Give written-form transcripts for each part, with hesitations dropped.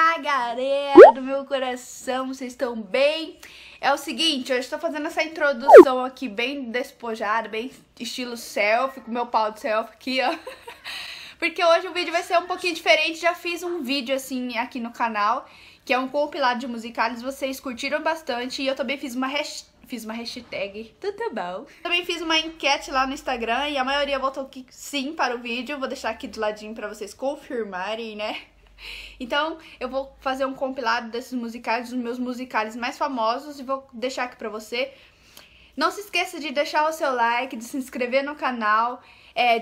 pra galera do meu coração, vocês estão bem? É o seguinte, hoje estou fazendo essa introdução aqui bem despojada, bem estilo selfie, com meu pau de selfie aqui, ó. Porque hoje o vídeo vai ser um pouquinho diferente, já fiz um vídeo assim aqui no canal, que é um compilado de musicales, vocês curtiram bastante e eu também fiz uma hashtag. Fiz uma hashtag, tudo bom? Também fiz uma enquete lá no Instagram e a maioria votou que sim para o vídeo. Vou deixar aqui de ladinho pra vocês confirmarem, né? Então, eu vou fazer um compilado desses musicais, dos meus musicais mais famosos, e vou deixar aqui pra você. Não se esqueça de deixar o seu like, de se inscrever no canal,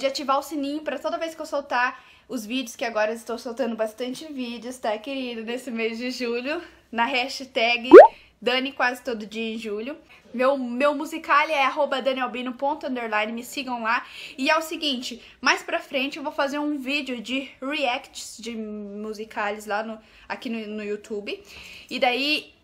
de ativar o sininho pra toda vez que eu soltar os vídeos, que agora eu estou soltando bastante vídeos, tá, querido? Nesse mês de julho, na hashtag... Dani quase todo dia em julho. Meu musicale é @danialbino_. Me sigam lá. E é o seguinte, mais pra frente eu vou fazer um vídeo de reacts de musicales lá aqui no YouTube. E daí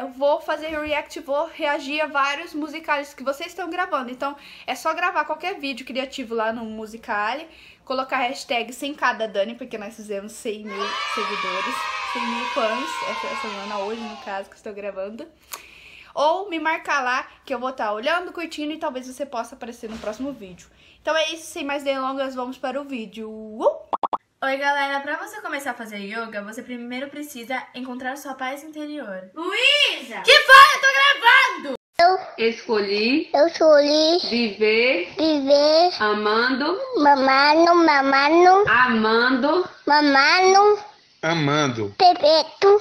eu vou fazer react, vou reagir a vários musicales que vocês estão gravando. Então é só gravar qualquer vídeo criativo lá no musicale, colocar a hashtag sem cada Dani, porque nós fizemos 100 mil seguidores, 100 mil fãs, essa semana, hoje no caso, que estou gravando. Ou me marcar lá, que eu vou estar olhando, curtindo, e talvez você possa aparecer no próximo vídeo. Então é isso, sem mais delongas, vamos para o vídeo. Oi galera, pra você começar a fazer yoga, você primeiro precisa encontrar sua paz interior. Luísa! Que foi? Eu tô gravando! Eu escolhi viver amando Pepeto.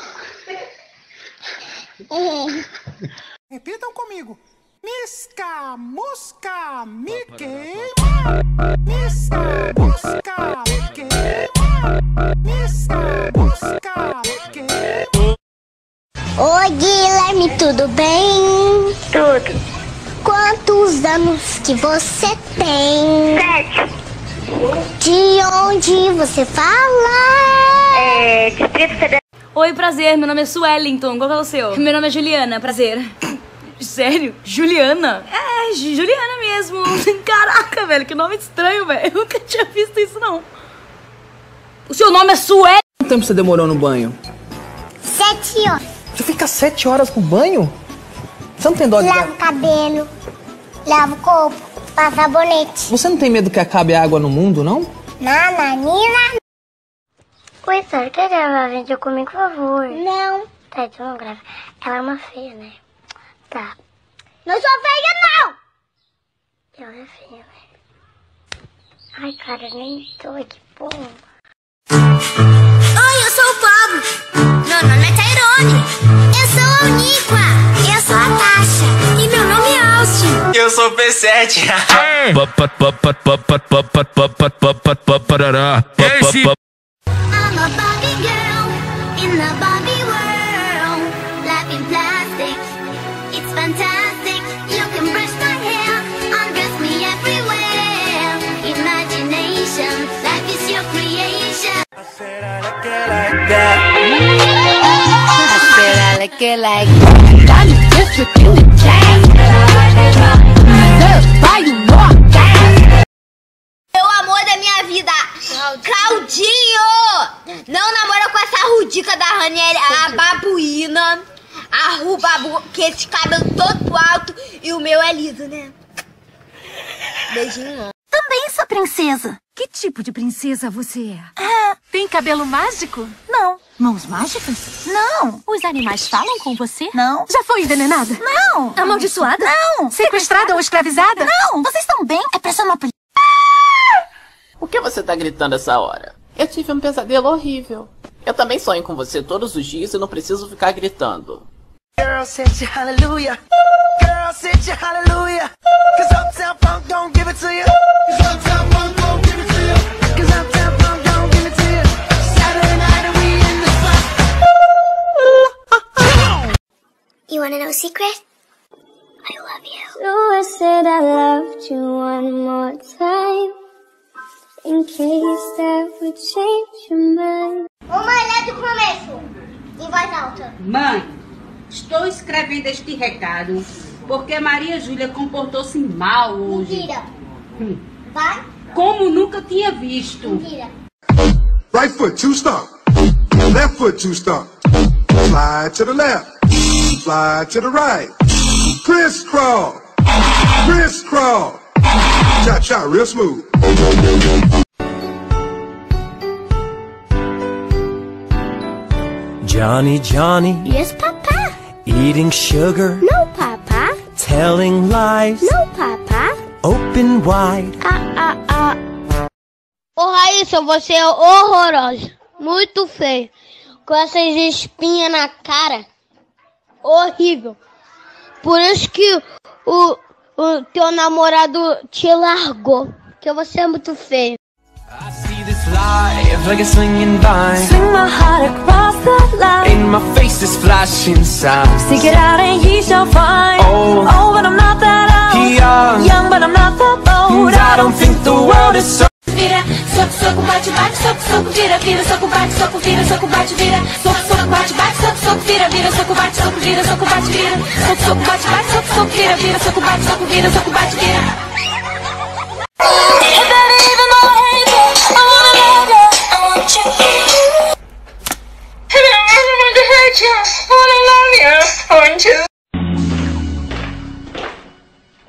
Repitam comigo. Misca, musca, me queima. Oi, Guilherme, tudo bem? Tudo. Quantos anos que você tem? 7. De onde você fala? Distrito Federal. Oi, prazer, meu nome é Swellington, qual é o seu? Meu nome é Juliana, prazer. Sério? Juliana? É, Juliana mesmo. Caraca, velho, que nome estranho, velho. Eu nunca tinha visto isso, não. O seu nome é Sué? Quanto tempo você demorou no banho? 7 horas. Você fica 7 horas no banho? Você não tem dó de... Lava o cabelo, lava o corpo, passa sabonete. Você não tem medo que acabe a água no mundo, não? Nananina. Oi, Sérgio, quer gravar vídeo comigo, por favor? Não. Tá, então não grava. Ela é uma feia, né? Tá. Não sou feia, não! Ela é feia, né? Ai, cara, nem tô aqui, pô. Oi, eu sou o Pablo. Meu nome é Tairone. Eu sou a Unipa. Eu sou a Tasha. E meu nome é Austin. Eu sou o P7. I'm a Barbie girl in the Barbie world. Life in plastic, it's fantastic. You can brush my hair, undress me everywhere. Imagination, life is your creation. I said I like it like that. I said I like it like that. I got you just within the chain. Meu amor da minha vida, Claudinho! Não namora com essa rudica da Rani, a babuína, a rubabu, que esse cabelo todo alto e o meu é liso, né? Beijinho, não. Também sou princesa. Que tipo de princesa você é? Ah, tem cabelo mágico? Não. Mãos mágicas? Não. Os animais falam com você? Não. Já foi envenenada? Não. Amaldiçoada? Não. Sequestrada ou escravizada? Não. Vocês estão bem? É pra chamar... Por que você tá gritando essa hora? Eu tive um pesadelo horrível. Eu também sonho com você todos os dias e não preciso ficar gritando. Girl, said you hallelujah. Girl, said you hallelujah. Cause uptown funk don't give it to you. Cause uptown funk don't give it to you. Cause uptown funk don't give it to you. Saturday night and we in the spot. You wanna know a secret? I love you. So I said I loved you one more time. In case that would change your mind. Ô mãe, lá do começo, em voz alta. Mãe, estou escrevendo este recado porque Maria Júlia comportou-se mal hoje. Mentira. Vai. Como nunca tinha visto. Mentira. Right foot, two stop. Left foot two stomp. Slide to the left. Slide to the right. Crisscross. Crisscross. Cha-cha real smooth. Johnny, Johnny. Yes, Papa. Eating sugar. No, Papa. Telling lies. No, Papa. Open wide. Ô Raíssa, você é horrorosa. Muito feia. Com essas espinhas na cara. Horrível. Por isso que o teu namorado te largou. Porque você é muito feio. I see this life like a slinging by. Swing my heart across the line. And my face is flashing signs. Seek it out and ye shall find. Oh, oh, but I'm not that old. Young, young, but I'm not that old. I don't think the world is so. Vira, soco, soco, bate, bate, soco, soco, vira, vira, soco, bate, vira, soco, soco, bate, bate, soco, soco, vira, soco, bate, soco, vira, soco, bate, vira, soco, soco, bate, bate, soco, soco, vira, soco, bate, vira. Hello, everyone to hurt you, wanna love you, aren't you?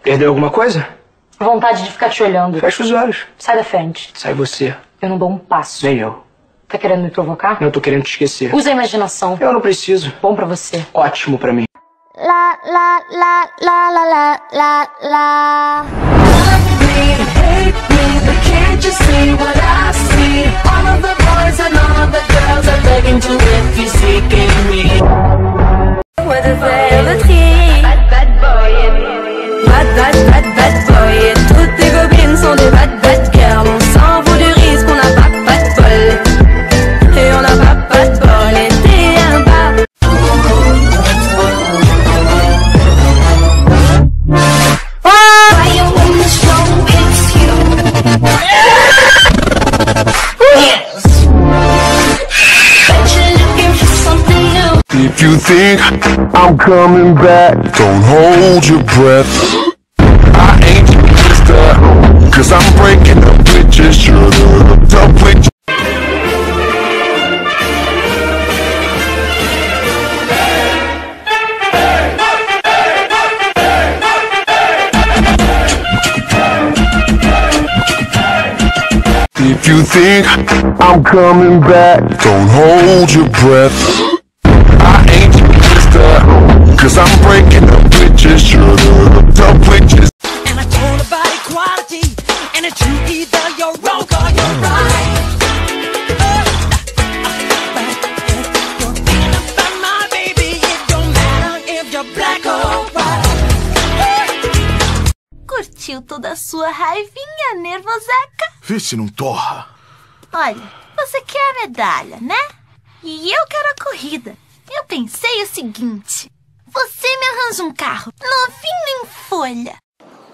Perdeu alguma coisa? Vontade de ficar te olhando. Fecha os olhos. Sai da frente. Sai você. Eu não dou um passo. Nem eu. Tá querendo me provocar? Não, eu tô querendo te esquecer. Usa a imaginação. Eu não preciso. Bom pra você. Ótimo pra mim. Lá, lá, lá, lá, lá, lá, lá, lá. Bad, bad, bad boy. Et toutes tes gobelines sont des bad, bad girls. On s'en vaut du risque, on n'a pas, pas de bol. Et on n'a pas, pas de bol. Et t'es un bas. Oh! Why you in this room, it's you. Yes. Bet you're looking for something new. If you think I'm coming back, don't hold your breath. Cause I'm breaking the bitches, shut up, don't play. If you think I'm coming back, don't hold your breath. I ain't your sister, cause I'm breaking the bitches, shut up, don't play. Curtiu toda a sua raivinha, nervoseca? Vê se não torra. Olha, você quer a medalha, né? E eu quero a corrida. Eu pensei o seguinte: você me arranja um carro novinho em folha.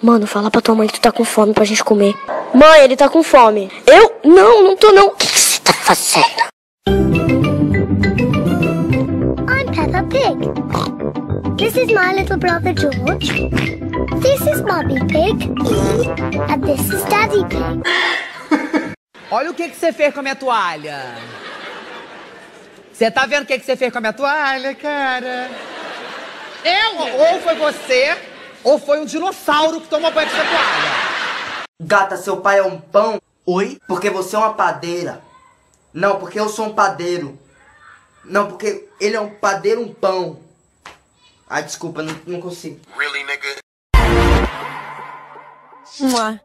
Mano, fala pra tua mãe que tu tá com fome pra gente comer. Mãe, ele tá com fome. Eu? Não, não tô não. O que você tá fazendo? I'm Peppa Pig. This is my little brother George. This is Mommy Pig. And this is Daddy Pig. Olha o que você fez com a minha toalha. Você tá vendo o que você fez com a minha toalha, cara? Eu? Ou foi você... Ou foi um dinossauro que tomou banho de toalha? Gata, seu pai é um pão? Oi? Porque você é uma padeira. Não, porque eu sou um padeiro. Não, porque ele é um padeiro, um pão. Ai, desculpa, não consigo. Really, nigga? If you like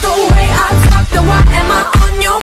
the way I talk, then why am I on your